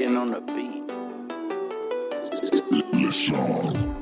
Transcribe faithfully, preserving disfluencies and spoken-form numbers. waiting on the beat. Listen.